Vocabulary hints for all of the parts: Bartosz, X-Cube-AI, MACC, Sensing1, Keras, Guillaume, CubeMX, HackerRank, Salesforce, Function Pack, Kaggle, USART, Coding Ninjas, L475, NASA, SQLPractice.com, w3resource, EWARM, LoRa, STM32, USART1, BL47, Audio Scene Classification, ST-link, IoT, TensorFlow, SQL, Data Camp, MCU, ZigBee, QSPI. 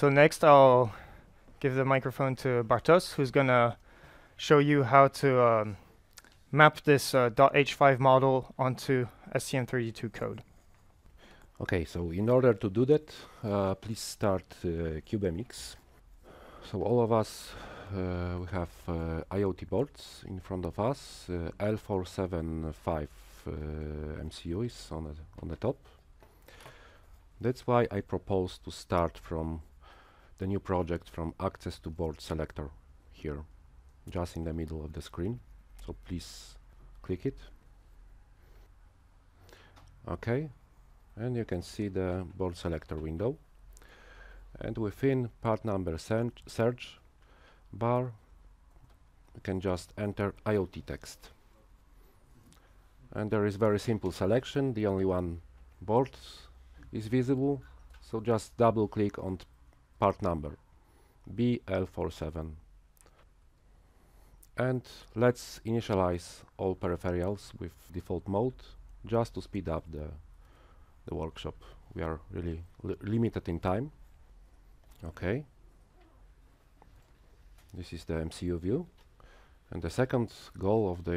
So next I'll give the microphone to Bartosz, who's going to show you how to map this .h5 model onto STM32 code. Okay, so in order to do that, please start CubeMX. So all of us, we have IoT boards in front of us. L475 MCU is on the top. That's why I propose to start from the new project from access to board selector here, just in the middle of the screen. So please click it. Okay. And you can see the board selector window, and within part number search bar you can just enter IoT text, and there is very simple selection. The only one board is visible, so just double click on part number BL47, and let's initialize all peripherals with default mode just to speed up the workshop. We are really limited in time. Okay, this is the MCU view, and the second goal of the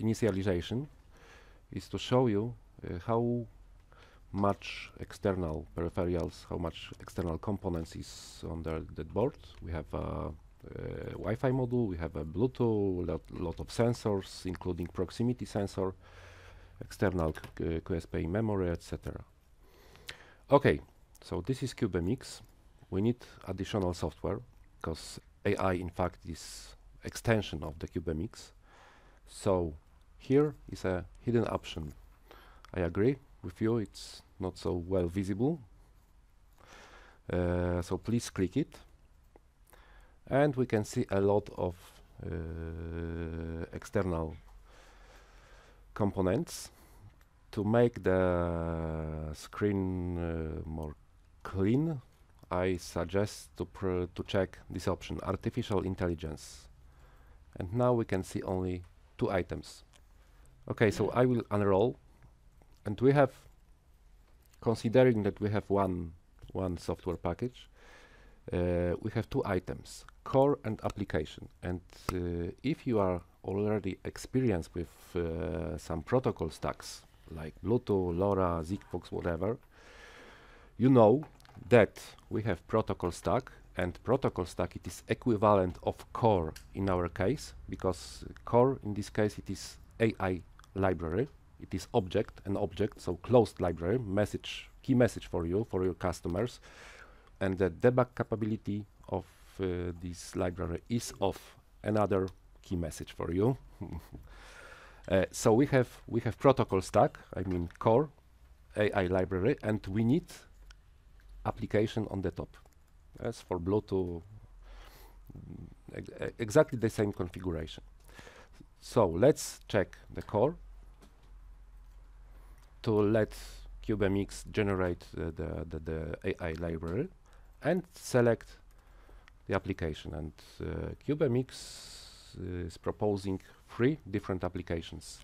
initialization is to show you how much external peripherals, how much external components is on the board. We have a Wi-Fi module, we have a Bluetooth, lot of sensors, including proximity sensor, external QSPI memory, etc. Okay, so this is CubeMX. We need additional software because AI, in fact, is extension of the CubeMX. So here is a hidden option. I agree with you, it's not so well visible. So please click it. And we can see a lot of external components. To make the screen more clean, I suggest to check this option, artificial intelligence. And now we can see only two items. Okay, so I will unroll, and we have, considering that we have one software package, we have two items, core and application. And if you are already experienced with some protocol stacks like Bluetooth, LoRa, ZigBee, whatever, you know that we have protocol stack, and protocol stack, it is equivalent of core in our case, because core in this case it is AI library, it is an object, so closed library, message, key message for you, for your customers, and the debug capability of this library is of another key message for you. So we have protocol stack, I mean core, AI library, and we need application on the top. As for Bluetooth, exactly the same configuration. So let's check the core to let CubeMX generate the AI library and select the application. And CubeMX is proposing three different applications: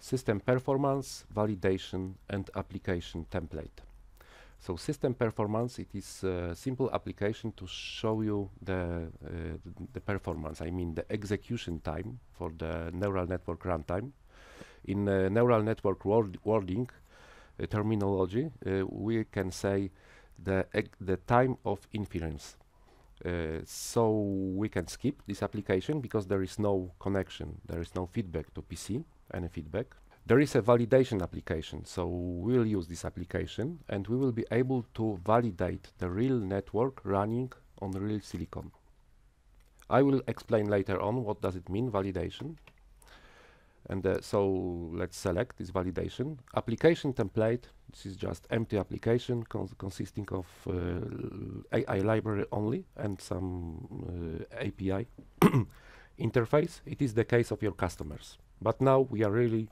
system performance, validation, and application template. So system performance, it is a simple application to show you the performance, I mean the execution time for the neural network runtime. In neural network wording terminology, we can say the time of inference. So we can skip this application because there is no connection, there is no feedback to PC, any feedback. There is a validation application, so we'll use this application and we will be able to validate the real network running on real silicon. I will explain later on what does it mean, validation. And so let's select this validation. Application template, this is just empty application consisting of AI library only and some API interface. It is the case of your customers. But now we are really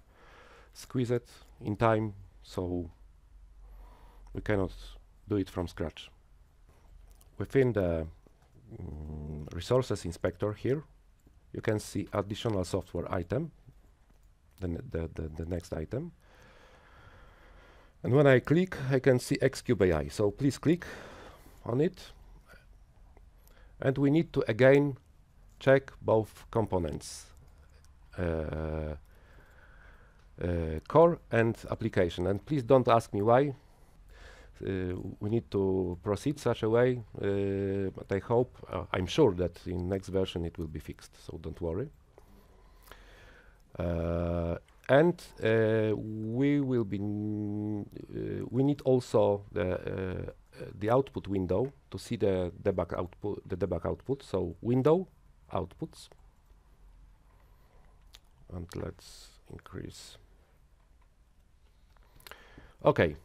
squeezed in time, so we cannot do it from scratch. Within the resources inspector here, you can see additional software item. The next item, and when I click I can see X-Cube-AI, so please click on it and we need to again check both components, core and application. And please don't ask me why. We need to proceed such a way, but I hope, I'm sure that in next version it will be fixed, so don't worry. And we need also the output window to see the debug output. So window outputs, and let's increase. Okay.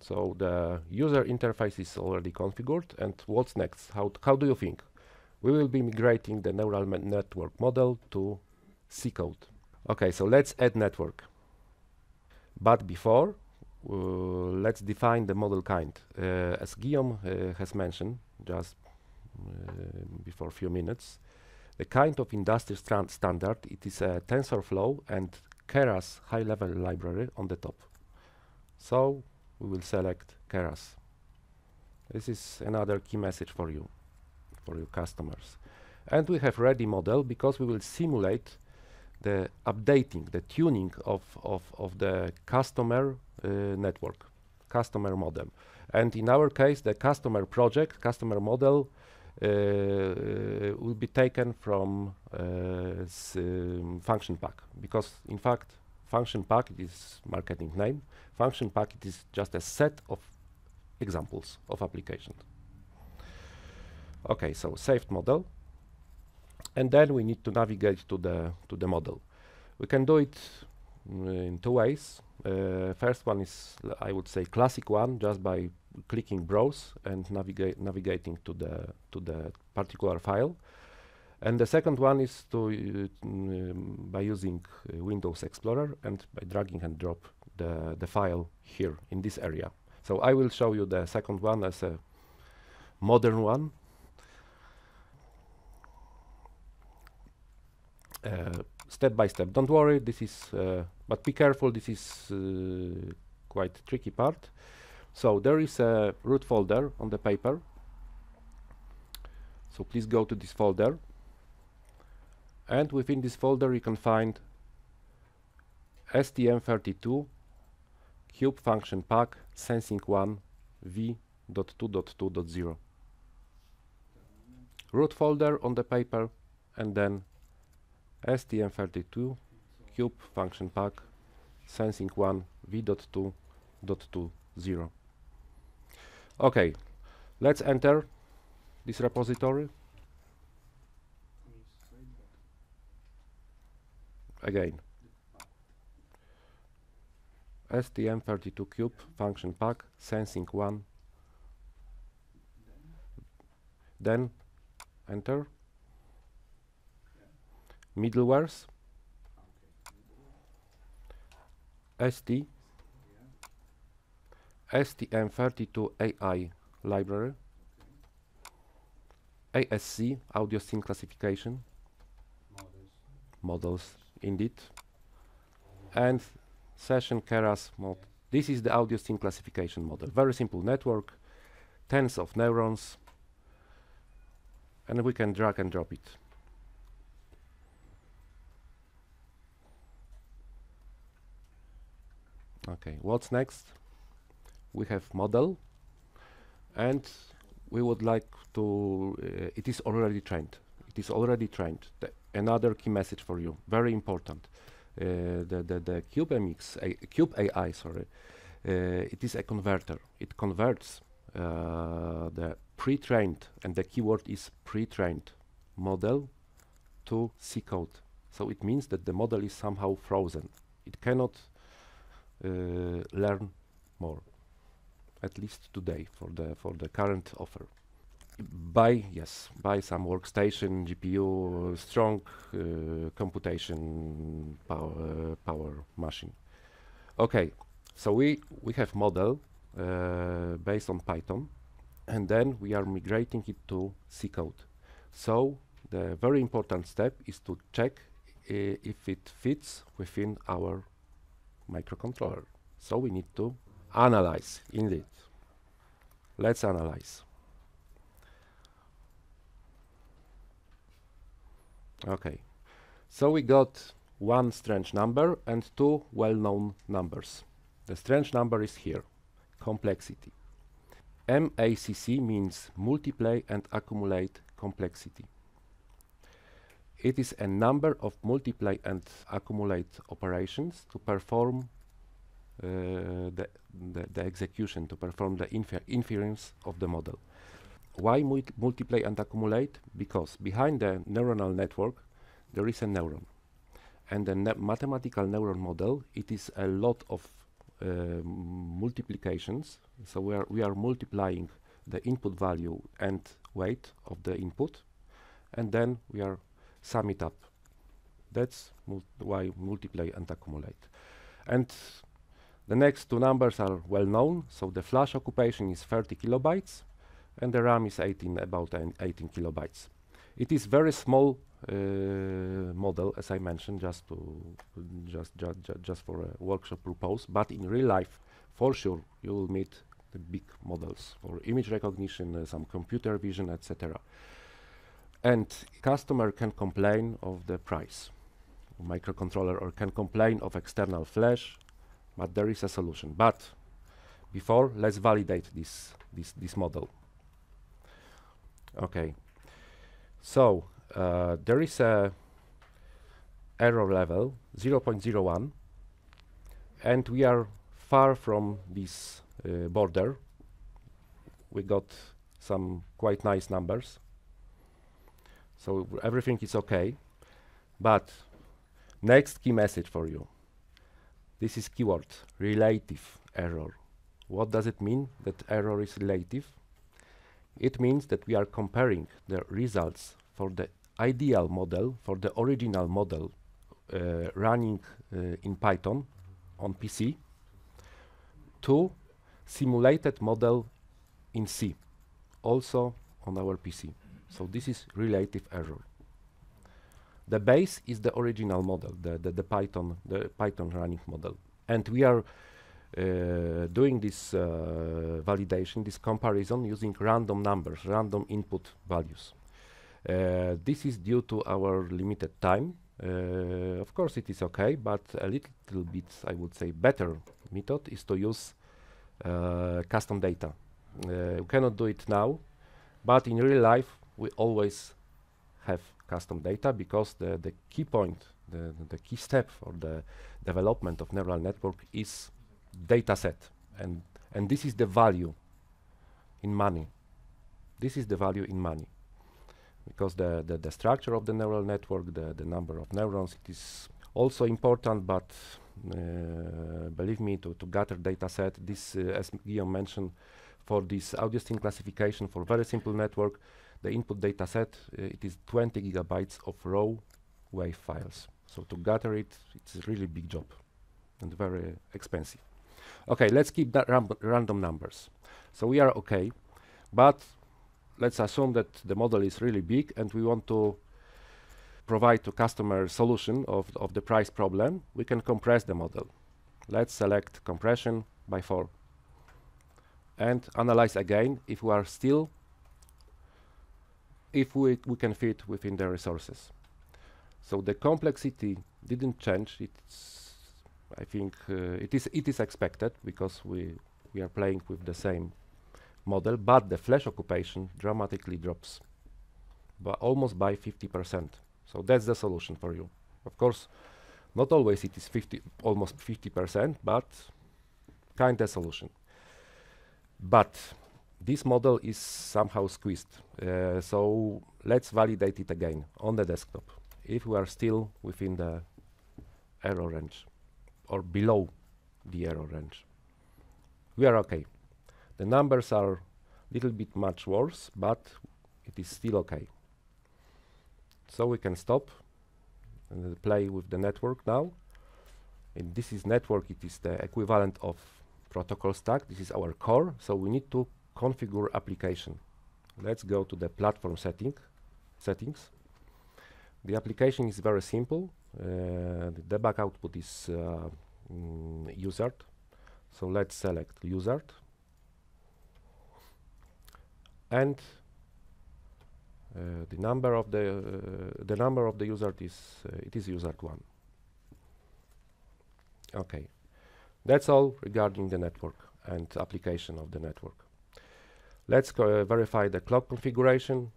So the user interface is already configured, and what's next? How do you think? We will be migrating the neural network model to C code. Okay, so let's add network. But before, let's define the model kind. As Guillaume has mentioned just before a few minutes, the kind of industry standard, it is a TensorFlow and Keras high-level library on the top. So we will select Keras. This is another key message for you, for your customers. And we have ready model because we will simulate the updating, the tuning of the customer network, customer modem. And in our case, the customer project, customer model will be taken from Function Pack, because in fact, Function Pack is marketing name. Function Pack is just a set of examples of applications. Okay, so saved model, and then we need to navigate to the model. We can do it in two ways. First one is, I would say, classic one, just by clicking browse and navigating to the particular file. And the second one is to by using Windows Explorer and by dragging and drop the file here in this area. So I will show you the second one as a modern one. Step by step. Don't worry, this is but be careful, this is quite tricky part. So there is a root folder on the paper. So please go to this folder. And within this folder, you can find STM32, Cube Function Pack, Sensing1, v.2.2.0. Root folder on the paper, and then STM32, Cube Function Pack, Sensing1, v.2.2.0. Okay, let's enter this repository. Again, STM32 cube function pack sensing1, then enter middlewares ST STM32AI library ASC audio scene classification models. Indeed, and session Keras mod. This is the audio scene classification model. Very simple network, tens of neurons, and we can drag and drop it. Okay, what's next? We have model, and we would like to, it is already trained. It is already trained. Another key message for you, very important. The CubeMX, CubeAI, sorry, it is a converter. It converts the pre-trained, and the keyword is pre-trained model to C code. So it means that the model is somehow frozen. It cannot learn more, at least today for the current offer. By some workstation, GPU, strong computation power machine. Okay, so we have model based on Python, and then we are migrating it to C code. So the very important step is to check if it fits within our microcontroller. So we need to analyze. Indeed, let's analyze. Okay, so we got one strange number and two well-known numbers. The strange number is here, complexity. MACC means multiply and accumulate complexity. It is a number of multiply and accumulate operations to perform the execution, to perform the inference of the model. Why multiply and accumulate? Because behind the neuronal network there is a neuron, and the mathematical neuron model, it is a lot of multiplications, so we are multiplying the input value and weight of the input, and then we are sum it up. That's why multiply and accumulate. And the next two numbers are well known, so the flash occupation is 30 kilobytes and the RAM is about 18 kilobytes. It is very small model, as I mentioned, just for a workshop purpose, but in real life for sure you will meet the big models for image recognition, some computer vision, etc. And customer can complain of the price, microcontroller, or can complain of external flash, but there is a solution. But before, let's validate this model. Okay, so there is a error level 0.01, and we are far from this border. We got some quite nice numbers, so everything is okay. But next key message for you, this is keyword relative error. What does it mean that error is relative? It means that we are comparing the results for the ideal model, for the original model running in Python on PC, to simulated model in C, also on our PC. So this is relative error. The base is the original model, the Python running model, and we are doing this validation, this comparison, using random numbers, random input values. This is due to our limited time. Of course it is okay, but a little bit, I would say, better method is to use custom data. We cannot do it now, but in real life we always have custom data, because the key point, the key step for the development of neural network is data set, and this is the value in money. This is the value in money, because the structure of the neural network, the number of neurons, it is also important, but believe me, to gather data set, this as Guillaume mentioned, for this audio scene classification for very simple network, the input data set, it is 20 gigabytes of raw wave files. So to gather it, it's a really big job and very expensive. Okay, let's keep that random numbers. So we are okay, but let's assume that the model is really big and we want to provide to customer solution of the price problem. We can compress the model. Let's select compression by 4 and analyze again if we are still, if we can fit within the resources. So the complexity didn't change. It's, I think, it is expected, because we are playing with the same model, but the flash occupation dramatically drops, but almost by 50%. So that's the solution for you. Of course, not always it is almost 50%, but kind of solution. But this model is somehow squeezed, so let's validate it again on the desktop if we are still within the error range or below the error range. We are okay. The numbers are a little bit much worse, but it is still okay. So we can stop and play with the network now. And this is network, it is the equivalent of protocol stack. This is our core, so we need to configure application. Let's go to the platform settings. The application is very simple. The debug output is USART. So let's select USART. And The number of the USART is USART1. Okay, that's all regarding the network and application of the network. Let's verify the clock configuration.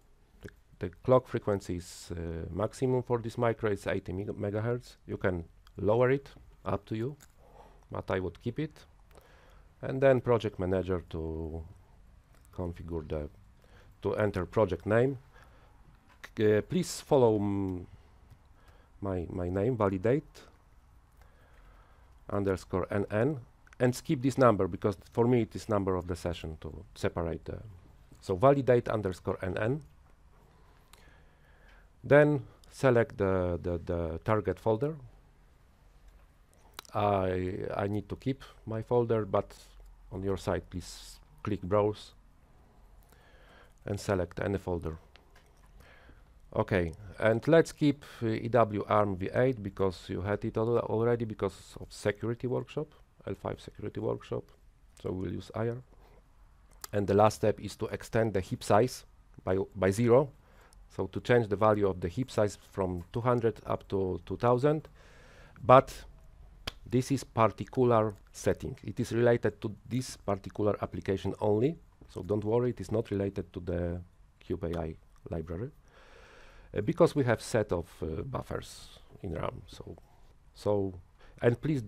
The clock frequency is maximum for this micro. It's 80 megahertz. You can lower it, up to you, but I would keep it. And then project manager to configure the enter project name. Please follow my name, validate underscore NN, and skip this number because for me it is number of the session to separate the. So validate underscore NN. Then select the target folder. I need to keep my folder, but on your side please click browse and select any folder. Okay, and let's keep EWARM v8 because you had it already because of security workshop, L5 security workshop, so we'll use IR. And the last step is to extend the heap size by 0. So to change the value of the heap size from 200 up to 2000, but this is particular setting. It is related to this particular application only, so don't worry, it is not related to the CubeAI library, because we have set of buffers in RAM. So and please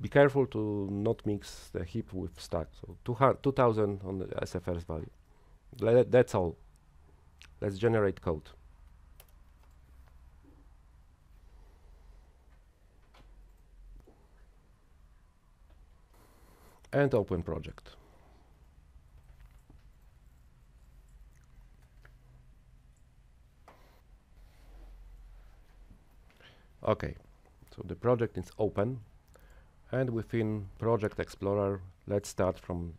be careful to not mix the heap with stack. So 2000 on the SFS value. That's all. Let's generate code. And open project. Okay, so the project is open. And within Project Explorer, let's start from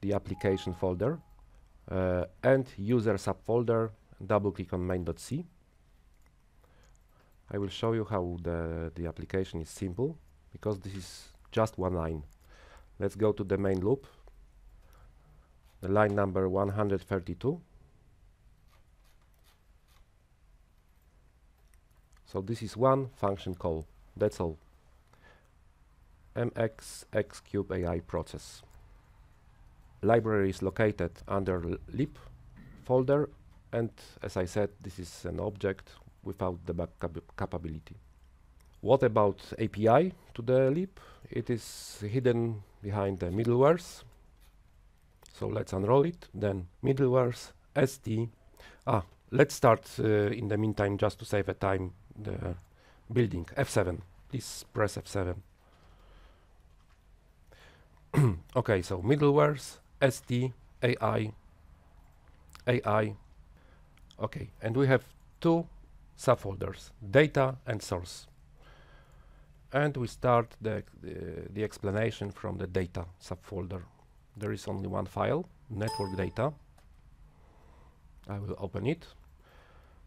the application folder. And user subfolder, double click on main.c. I will show you how the application is simple because this is just one line. Let's go to the main loop, the line number 132. So this is one function call, that's all. MX X-Cube-AI process. Library is located under lib folder, and as I said, this is an object without the backup capability. What about API to the lib? It is hidden behind the middlewares. So let's unroll it, then middlewares, ST. Let's start in the meantime, just to save a time, the building, F7. Please press F7. Okay, so middlewares, ST, AI. Okay, and we have two subfolders, data and source. And we start the explanation from the data subfolder. There is only one file, network data. I will open it.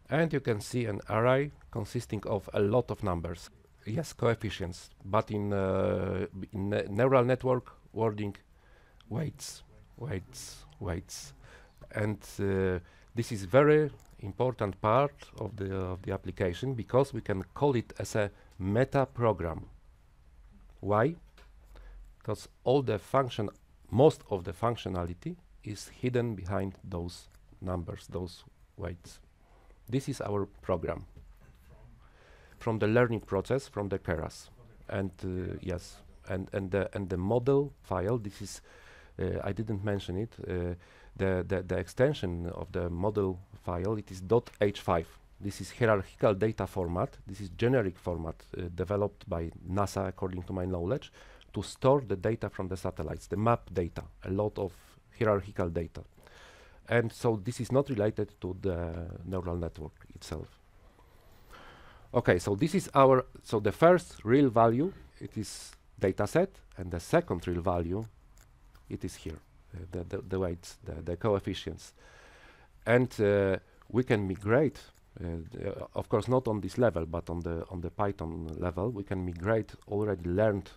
And you can see an array consisting of a lot of numbers. Yes, coefficients, but in neural network wording, weights. And this is very important part of the application because we can call it as a meta program. Why? Because most of the functionality is hidden behind those numbers, those weights. This is our program from the learning process, from the Keras. And yes, and the model file, this is I didn't mention it, the extension of the model file, it is .h5. This is hierarchical data format. This is generic format developed by NASA, according to my knowledge, to store the data from the satellites, the map data, a lot of hierarchical data. And so this is not related to the neural network itself. Okay, so this is so the first real value, it is data set, and the second real value, it is here, the weights, the coefficients. And we can migrate, of course not on this level, but on the Python level, we can migrate already learned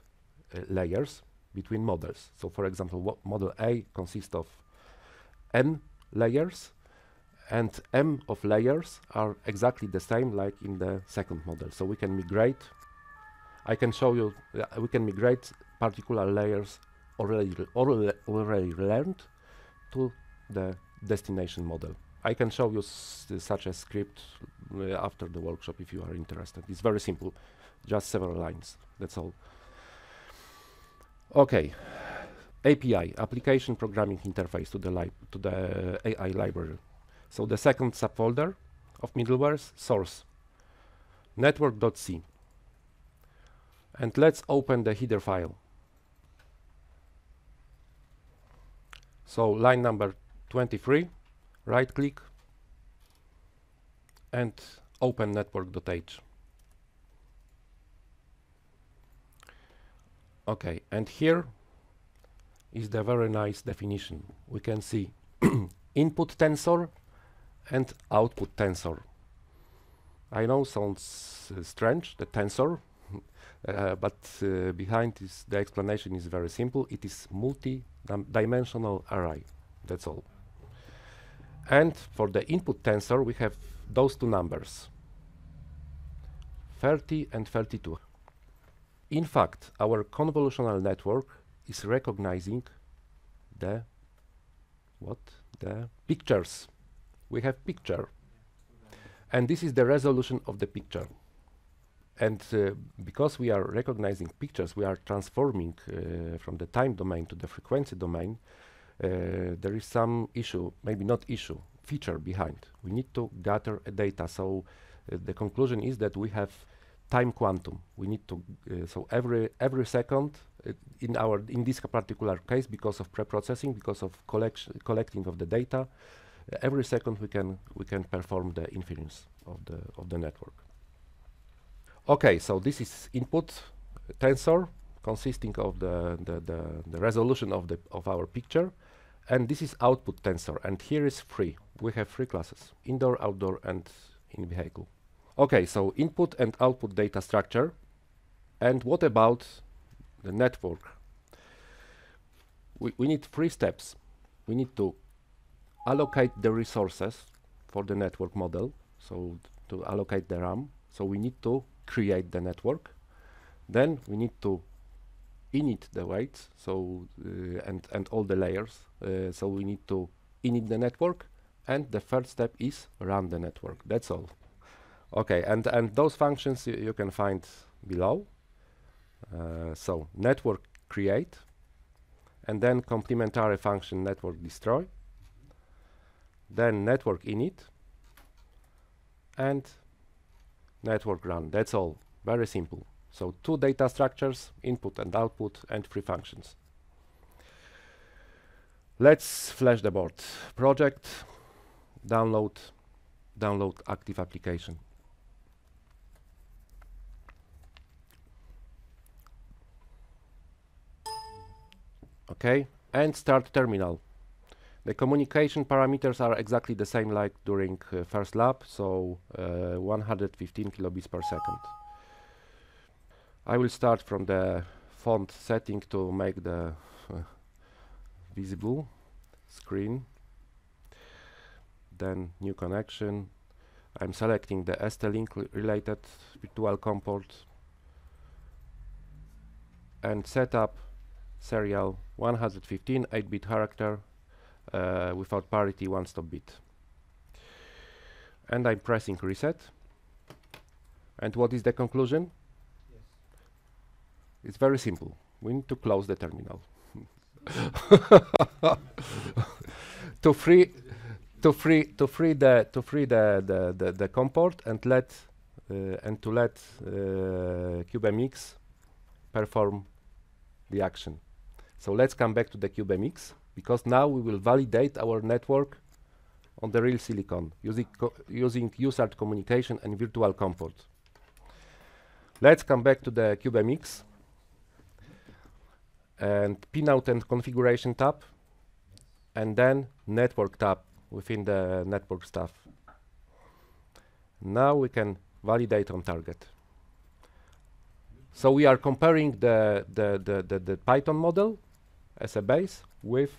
layers between models. So for example, model A consists of n layers, and M of layers are exactly the same like in the second model. So we can migrate, I can show you, we can migrate particular layers already learned to the destination model. I can show you such a script after the workshop if you are interested. It's very simple, just several lines, that's all. Okay, API, Application Programming Interface, to the AI library. So the second subfolder of middlewares, source, network.c. And let's open the header file. So line number 23, right click and open network.h. Okay, and here is the very nice definition. We can see input tensor and output tensor. I know sounds strange, the tensor, but behind this, the explanation is very simple. It is multi-dimensional array, that's all. And for the input tensor, we have those two numbers, 30 and 32. In fact, our convolutional network is recognizing the pictures. We have picture, and this is the resolution of the picture. And because we are recognizing pictures, we are transforming from the time domain to the frequency domain. There is some issue, maybe not issue, feature behind. We need to gather data. So the conclusion is that we have time quantum. We need to so every second in this particular case, because of preprocessing, because of collecting of the data, every second we can perform the inference of the network. Okay, so this is input tensor consisting of the resolution of our picture, and this is output tensor. And here is three. We have three classes: indoor, outdoor, and in vehicle. Okay, so input and output data structure. And what about the network? We need three steps. We need to allocate the resources for the network model, so to allocate the RAM. So we need to create the network. Then we need to init the weights, so and all the layers. So we need to init the network, and the third step is run the network. That's all. Okay, and those functions you can find below. So network create, and then complementary function network destroy, then network init, and network run. That's all. Very simple. So two data structures, input and output, and three functions. Let's flash the board. Project, download active application. Okay, and start terminal. The communication parameters are exactly the same like during first lab, so 115 kilobits per second. I will start from the font setting to make the visible screen. Then new connection. I'm selecting the ST-link related virtual COM port and set up serial 115 8-bit character without parity 1-stop bit, and I'm pressing reset. And what is the conclusion? Yes. It's very simple. We need to close the terminal to free the COM port and let CubeMX perform the action. So let's come back to the CubeMX, because now we will validate our network on the real silicon using USART communication and virtual COM port. Let's come back to the CubeMX and Pinout and Configuration tab, and then Network tab within the network stuff. Now we can validate on target. So we are comparing the Python model as a base with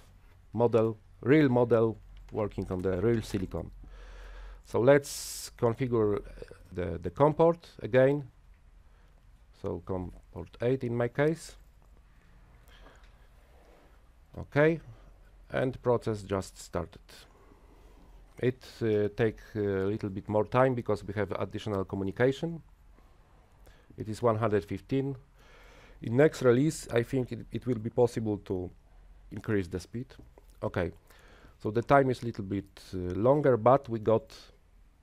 real model working on the real silicon. So let's configure the COM port again. So COM port 8 in my case. Okay, and process just started. It takes a little bit more time because we have additional communication. It is 115. In next release, I think it will be possible to increase the speed. Okay, so the time is a little bit longer, but we got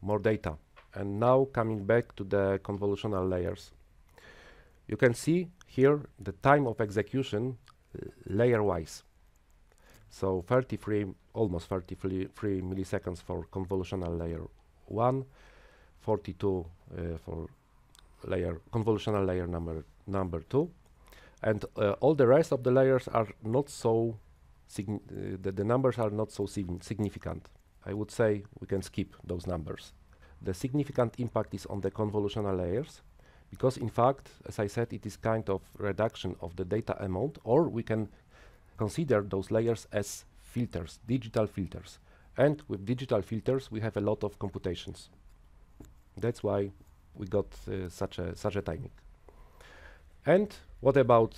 more data. And now coming back to the convolutional layers. You can see here the time of execution layer-wise. So 33, almost 33 milliseconds for convolutional layer 1, 42 for layer convolutional layer number 2, and all the rest of the layers are not so the numbers are not so significant. I would say we can skip those numbers. The significant impact is on the convolutional layers, because in fact, as I said, it is kind of reduction of the data amount, or we can consider those layers as filters, digital filters. And with digital filters, we have a lot of computations. That's why we got such a timing. And what about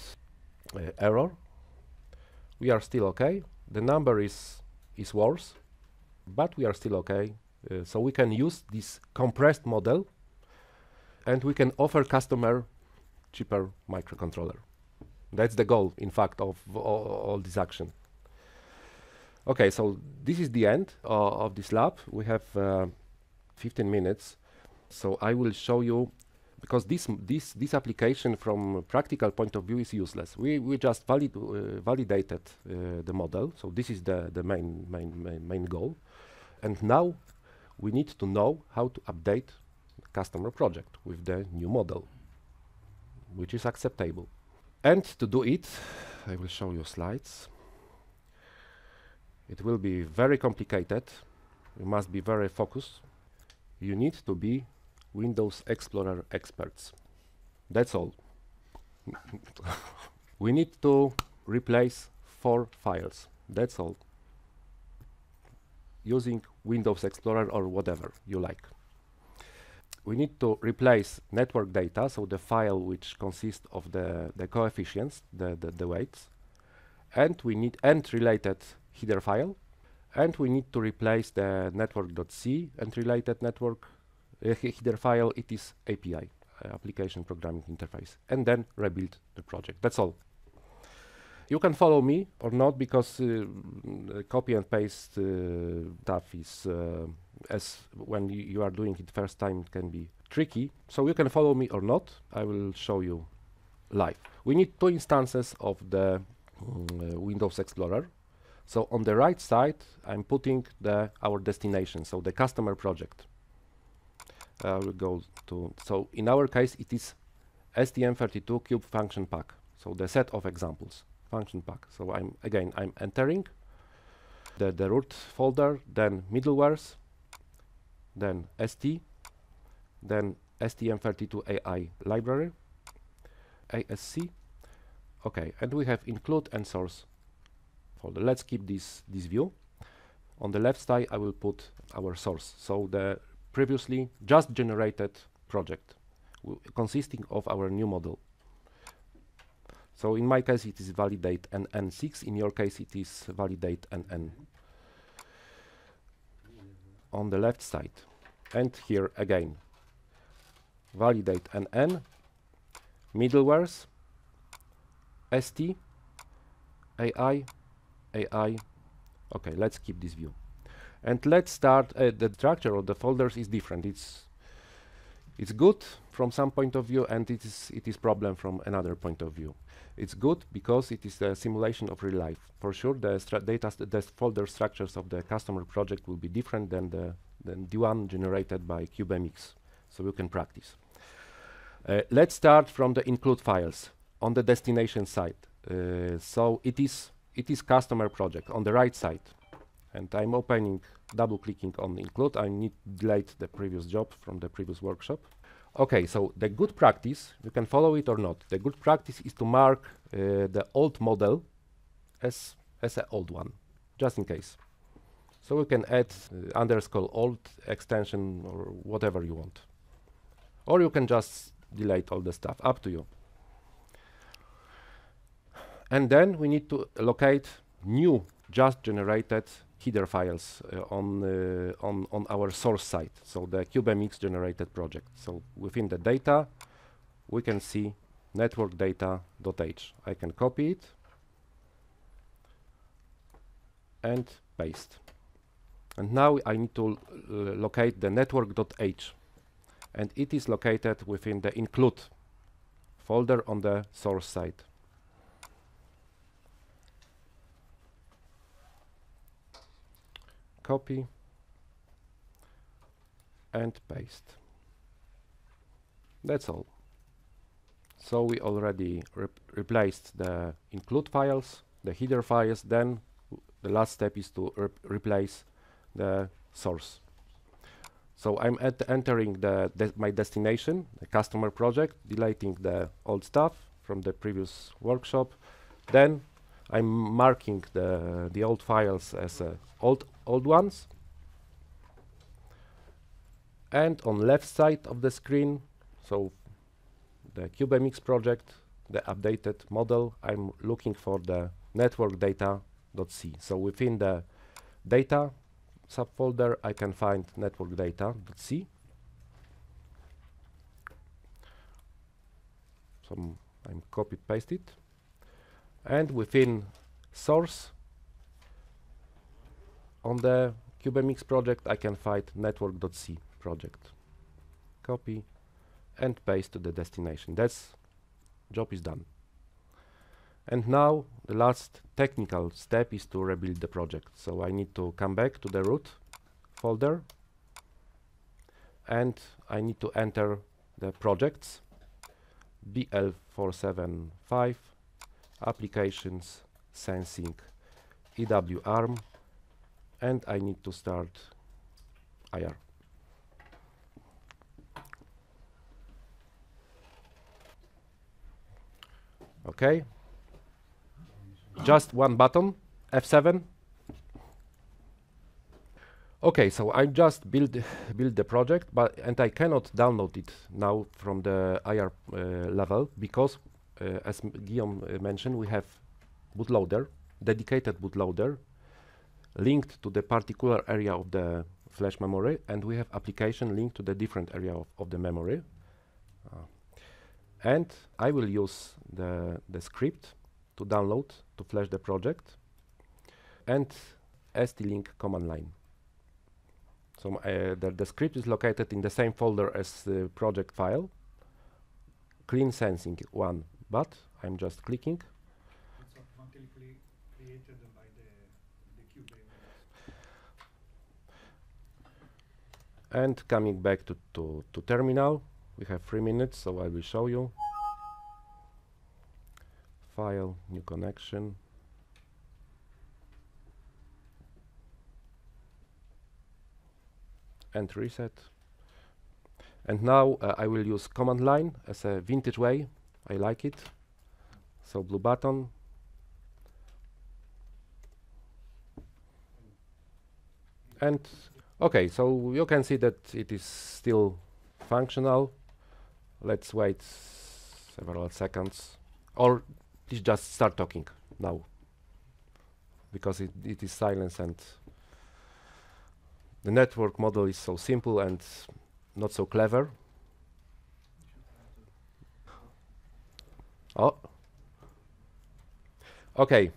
error? We are still okay. The number is worse, but we are still okay. So we can use this compressed model, and we can offer customer cheaper microcontroller. That's the goal, in fact, of all this action. Okay, so this is the end of this lab. We have 15 minutes, so I will show you, because this application from a practical point of view is useless. We just validated the model, so this is the main goal. And now we need to know how to update the customer project with the new model, which is acceptable. And to do it, I will show you slides. It will be very complicated. You must be very focused. You need to be Windows Explorer experts. That's all. We need to replace 4 files. That's all. Using Windows Explorer or whatever you like. We need to replace network data, so the file which consists of the coefficients, the weights, and we need and related header file, and we need to replace the network.c and related network header file. It is API, application programming interface, and then rebuild the project. That's all. You can follow me or not, because copy and paste stuff is, as when you are doing it first time, can be tricky. So you can follow me or not. I will show you live. We need 2 instances of the Windows Explorer. So on the right side, I'm putting our destination, so the customer project. We'll go to, so in our case, it is STM32 Cube Function Pack. So the set of examples. Function pack. So I'm entering the root folder, then middlewares, then ST, then STM32AI library, ASC. Okay, and we have include and source folder. Let's keep this view. On the left side, I will put our source. So the previously just generated project consisting of our new model. So in my case, it is validate NN6. In your case, it is validate NN. On the left side. And here again. Validate NN, middlewares, ST, AI, AI. OK, let's keep this view. And let's start. The structure of the folders is different. It's good from some point of view, and it is problem from another point of view. It's good because it is a simulation of real life. For sure, the folder structures of the customer project will be different than the one generated by CubeMX, so you can practice. Let's start from the include files on the destination side. So it is customer project on the right side, and I'm opening, double-clicking on include. I need to delete the previous job from the previous workshop. Okay, so the good practice, you can follow it or not. The good practice is to mark the old model as an old one, just in case. So we can add underscore old extension or whatever you want. Or you can just delete all the stuff, up to you. And then we need to locate new just generated header files on our source site, so the CubeMX generated project. So within the data, we can see network data.h. I can copy it and paste. And now I need to locate the network.h, and it is located within the include folder on the source site. Copy and paste. That's all. So we already replaced the include files, the header files. Then the last step is to replace the source. So I'm entering the my destination, the customer project, deleting the old stuff from the previous workshop. Then I'm marking the old files as old ones. And on left side of the screen, so the CubeMX project, the updated model, I'm looking for the network data.c. So within the data subfolder, I can find network data.c. So I'm copy paste it. And within source on the CubeMX project, I can find network.c project. Copy and paste to the destination. That's job is done. And now the last technical step is to rebuild the project. So I need to come back to the root folder, and I need to enter the projects BL475, applications, sensing, EWARM, and I need to start IR. Okay. Just one button, F7. Okay, so I just build the project, and I cannot download it now from the IR level because, as Guillaume mentioned, we have bootloader, dedicated bootloader, linked to the particular area of the flash memory, and we have application linked to the different area of the memory. And I will use the script to download, to flash the project, and ST-link command line. So the script is located in the same folder as the project file, clean Sensing1, but I'm just clicking. It's automatically created by the CubeMX. And coming back to terminal, we have 3 minutes, so I will show you. File, new connection. And reset. And now I will use command line as a vintage way. I like it. So blue button. And okay, so you can see that it is still functional. Let's wait several seconds. Or please just start talking now, because it is silence, and the network model is so simple and not so clever. Oh. Okay,